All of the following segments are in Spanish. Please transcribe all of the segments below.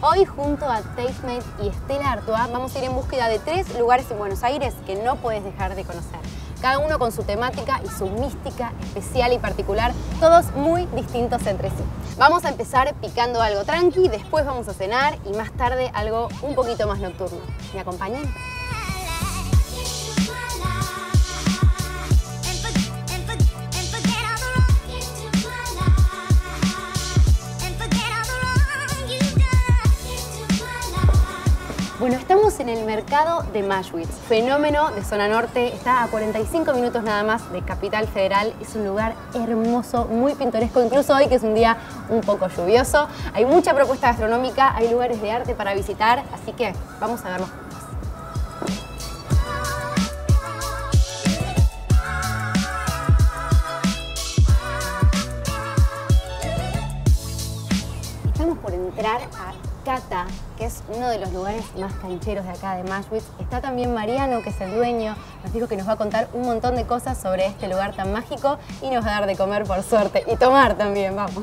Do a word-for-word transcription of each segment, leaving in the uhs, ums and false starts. Hoy, junto a Tastemade y Stella Artois, vamos a ir en búsqueda de tres lugares en Buenos Aires que no puedes dejar de conocer. Cada uno con su temática y su mística especial y particular, todos muy distintos entre sí. Vamos a empezar picando algo tranqui, después vamos a cenar y más tarde algo un poquito más nocturno. ¿Me acompañan? Bueno, estamos en el mercado de Maschwitz, fenómeno de zona norte, está a cuarenta y cinco minutos nada más de Capital Federal, es un lugar hermoso, muy pintoresco, incluso hoy que es un día un poco lluvioso, hay mucha propuesta gastronómica, hay lugares de arte para visitar, así que vamos a verlo. Estamos por entrar a Cata, que es uno de los lugares más cancheros de acá de Maschwitz. Está también Mariano, que es el dueño. Nos dijo que nos va a contar un montón de cosas sobre este lugar tan mágico y nos va a dar de comer, por suerte, y tomar también, vamos.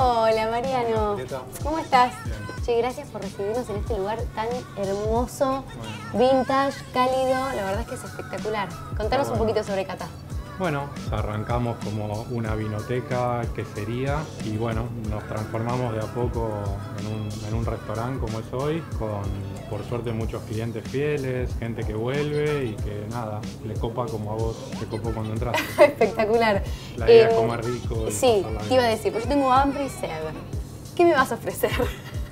Hola, Mariano. ¿Qué tal? ¿Cómo estás? Bien. Che, gracias por recibirnos en este lugar tan hermoso, bueno, vintage, cálido. La verdad es que es espectacular. Contanos ah, bueno. un poquito sobre Cata. Bueno, arrancamos como una vinoteca, quesería, y bueno, nos transformamos de a poco en un, en un restaurante como es hoy, con, por suerte, muchos clientes fieles, gente que vuelve y que nada, le copa como a vos te copó cuando entraste. Espectacular. La idea eh, es comer rico. Y sí, te iba a decir, pues yo tengo hambre y sed. ¿Qué me vas a ofrecer?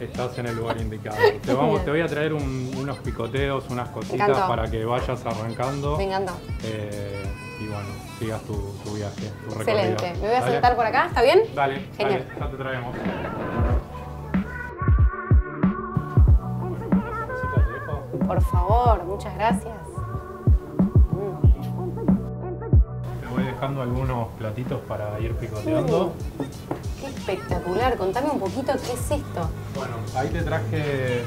Estás en el lugar indicado. Te, vamos, te voy a traer un, unos picoteos, unas cositas para que vayas arrancando. Me encantó. Eh, y bueno, sigas tu, tu viaje, tu recorrido. Excelente. Me voy a ¿Dale? sentar por acá, ¿está bien? Dale, genial. Dale, ya te traemos. Por favor, muchas gracias. Mm. Te voy dejando algunos platitos para ir picoteando. Mm. ¡Qué espectacular! Contame un poquito, ¿qué es esto? Bueno, ahí te traje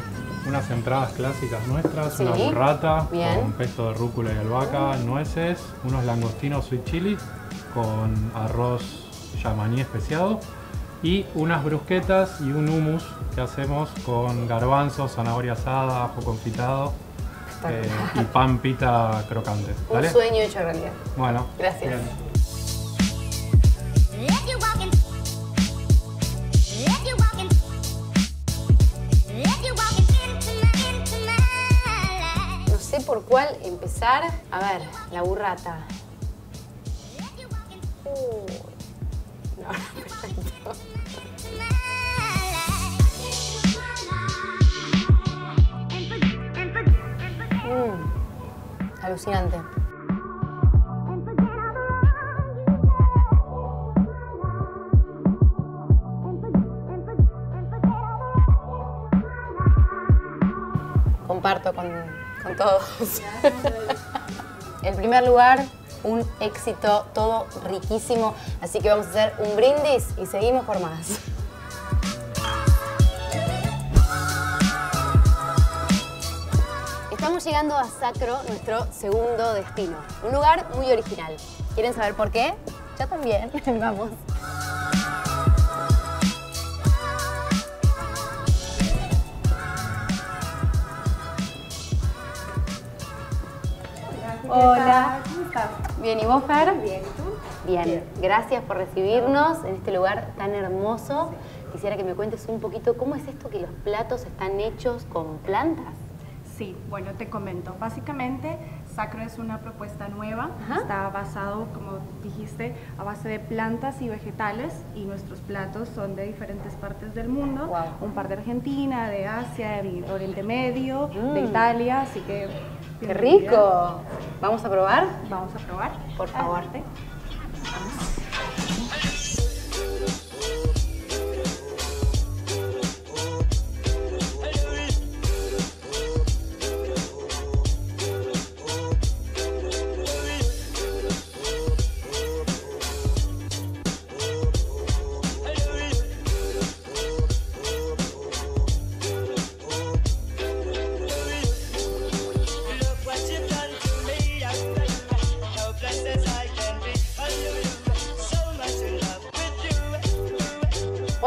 unas entradas clásicas nuestras, ¿Sí? una burrata Bien. con pesto de rúcula y albahaca, mm. nueces, unos langostinos sweet chili con arroz yamaní especiado y unas brusquetas y un hummus que hacemos con garbanzos, zanahoria asada, ajo confitado eh, y pan pita crocante. ¿Vale? Un sueño hecho realidad. Bueno. Gracias. Bien. ¿Por cuál empezar? A ver, la burrata. Uh, no, perfecto. Mm, alucinante. Comparto con... con todos. El primer lugar, un éxito, todo riquísimo. Así que vamos a hacer un brindis y seguimos por más. Estamos llegando a Sacro, nuestro segundo destino. Un lugar muy original. ¿Quieren saber por qué? Yo también. Vamos. Hola. ¿Cómo estás? Bien, ¿y vos, Fer? Bien, ¿tú? Bien. Bien, gracias por recibirnos en este lugar tan hermoso. Sí. Quisiera que me cuentes un poquito cómo es esto que los platos están hechos con plantas. Sí, bueno, te comento. Básicamente, Sacro es una propuesta nueva. Ajá. Está basado, como dijiste, a base de plantas y vegetales. Y nuestros platos son de diferentes partes del mundo. Wow. Un par de Argentina, de Asia, de Oriente Medio, mm. de Italia, así que... ¡Qué rico! ¿Vamos a probar? Vamos a probar. Por favor.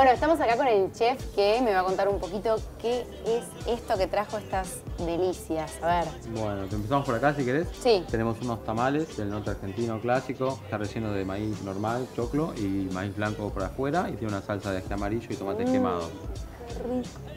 Bueno, estamos acá con el chef que me va a contar un poquito qué es esto que trajo estas delicias. A ver. Bueno, te empezamos por acá si querés. Sí. Tenemos unos tamales del norte argentino clásico. Está relleno de maíz normal, choclo y maíz blanco por afuera. Y tiene una salsa de ají amarillo y tomate mm. quemado.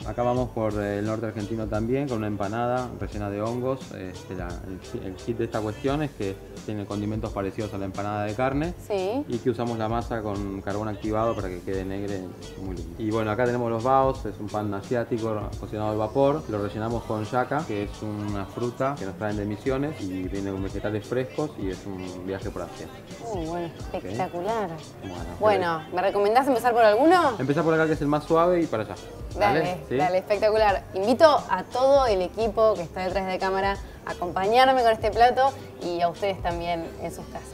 Acá vamos por el norte argentino también, con una empanada rellena de hongos. Este, la, el, el kit de esta cuestión es que tiene condimentos parecidos a la empanada de carne. Sí. Y que usamos la masa con carbón activado para que quede negre, muy lindo. Y bueno, acá tenemos los baos, es un pan asiático cocinado al vapor. Lo rellenamos con yaca, que es una fruta que nos traen de Misiones y viene con vegetales frescos y es un viaje por Asia. Uy, bueno, espectacular. ¿Okay? Bueno, bueno, ¿me recomendás empezar por alguno? Empezá por acá, que es el más suave, y para allá. Dale, dale, ¿sí? Dale, espectacular. Invito a todo el equipo que está detrás de cámara a acompañarme con este plato y a ustedes también en sus casas.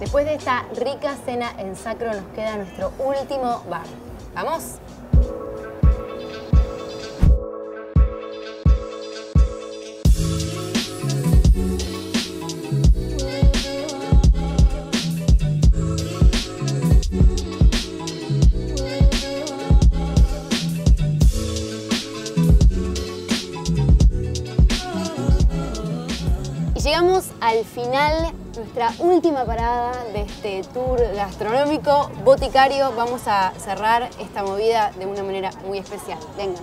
Después de esta rica cena en Sacro nos queda nuestro último bar. ¿Vamos? Y llegamos al final. Nuestra última parada de este tour gastronómico, Boticario. Vamos a cerrar esta movida de una manera muy especial. Vengan.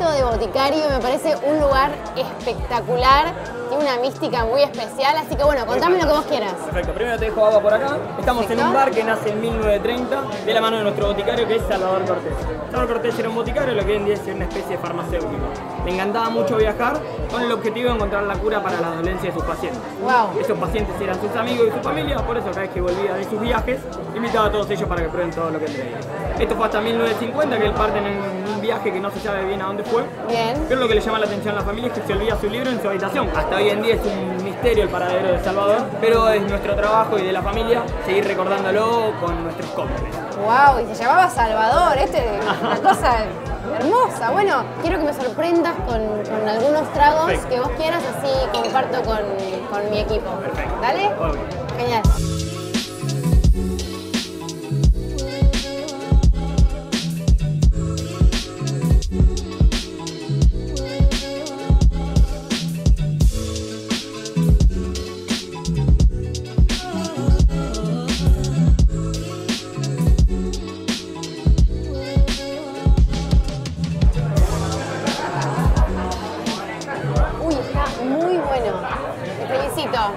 De Boticario, me parece un lugar espectacular y una mística muy especial, así que bueno, contame lo que vos quieras. Perfecto, primero te dejo agua por acá. Estamos Perfecto. en un bar que nace en mil novecientos treinta de la mano de nuestro boticario, que es Salvador Cortés. Salvador Cortés era un boticario, lo que hoy en día es una especie de farmacéutico. Le encantaba mucho viajar con el objetivo de encontrar la cura para las dolencias de sus pacientes. Wow. Esos pacientes eran sus amigos y su familia, por eso cada vez que volvía de sus viajes invitaba a todos ellos para que prueben todo lo que traía. Esto fue hasta mil novecientos cincuenta, que él parte en un viaje que no se sabe bien a dónde fue. Bien. Pero lo que le llama la atención a la familia es que se olvida su libro en su habitación. Hasta hoy en día es un misterio el paradero de Salvador, pero es nuestro trabajo y de la familia seguir recordándolo con nuestros cómplices. Wow, y se llamaba Salvador, este es una cosa hermosa. Bueno, quiero que me sorprendas con, con algunos tragos Perfecto. que vos quieras, así comparto con, con mi equipo. Perfecto. ¿Dale? Obvio. Genial.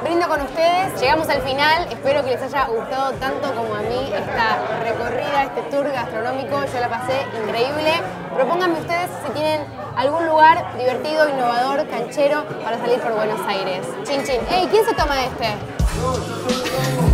Brindo con ustedes, llegamos al final, espero que les haya gustado tanto como a mí esta recorrida, este tour gastronómico, yo la pasé increíble. Propónganme ustedes si tienen algún lugar divertido, innovador, canchero para salir por Buenos Aires. Chin, chin. Ey, ¿quién se toma este?